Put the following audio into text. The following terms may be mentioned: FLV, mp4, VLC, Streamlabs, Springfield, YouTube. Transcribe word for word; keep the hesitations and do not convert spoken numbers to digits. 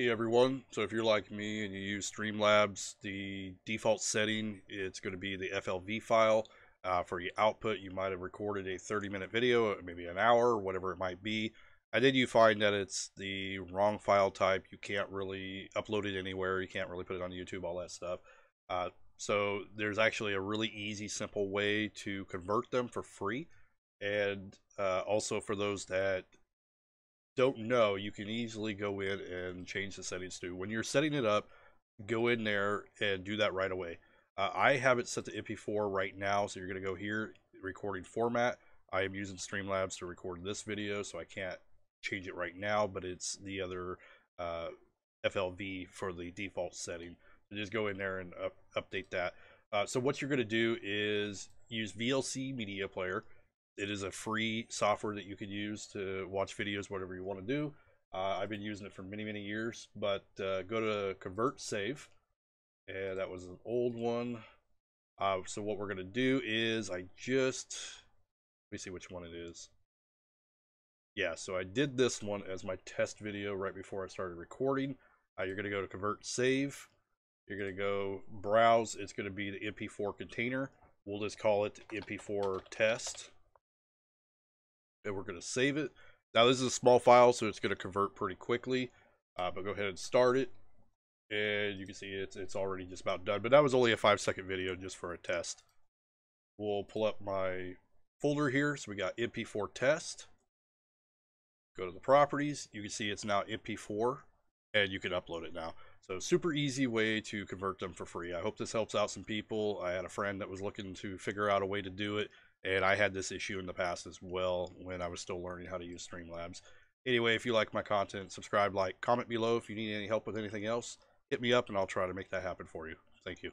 Hey everyone, so if you're like me and you use Streamlabs, the default setting, it's going to be the F L V file. Uh, for your output, you might have recorded a thirty minute video, maybe an hour, whatever it might be. And then you find that it's the wrong file type. You can't really upload it anywhere. You can't really put it on YouTube, all that stuff. Uh, so there's actually a really easy, simple way to convert them for free. And uh, also for those that don't know, you can easily go in and change the settings to. When you're setting it up, go in there and do that right away. Uh, I have it set to M P four right now, so you're going to go here, recording format. I am using Streamlabs to record this video, so I can't change it right now, but it's the other uh, F L V for the default setting. So just go in there and up, update that. Uh, so what you're going to do is use V L C Media Player. It is a free software that you can use to watch videos, whatever you want to do. Uh, I've been using it for many, many years, but uh, go to Convert Save. And that was an old one. Uh, so what we're going to do is I just, let me see which one it is. Yeah, so I did this one as my test video right before I started recording. Uh, you're going to go to Convert Save. You're going to go Browse. It's going to be the M P four container. We'll just call it M P four Test. And we're going to save it. Now this is a small file, so it's going to convert pretty quickly, uh, but go ahead and start it, and you can see it's, it's already just about done, but that was only a five second video just for a test. We'll pull up my folder here. So we got M P four test, go to the properties. You can see it's now M P four and you can upload it now. So super easy way to convert them for free. I hope this helps out some people. I had a friend that was looking to figure out a way to do it. And I had this issue in the past as well when I was still learning how to use Streamlabs. Anyway, if you like my content, subscribe, like, comment below. If you need any help with anything else, hit me up and I'll try to make that happen for you. Thank you.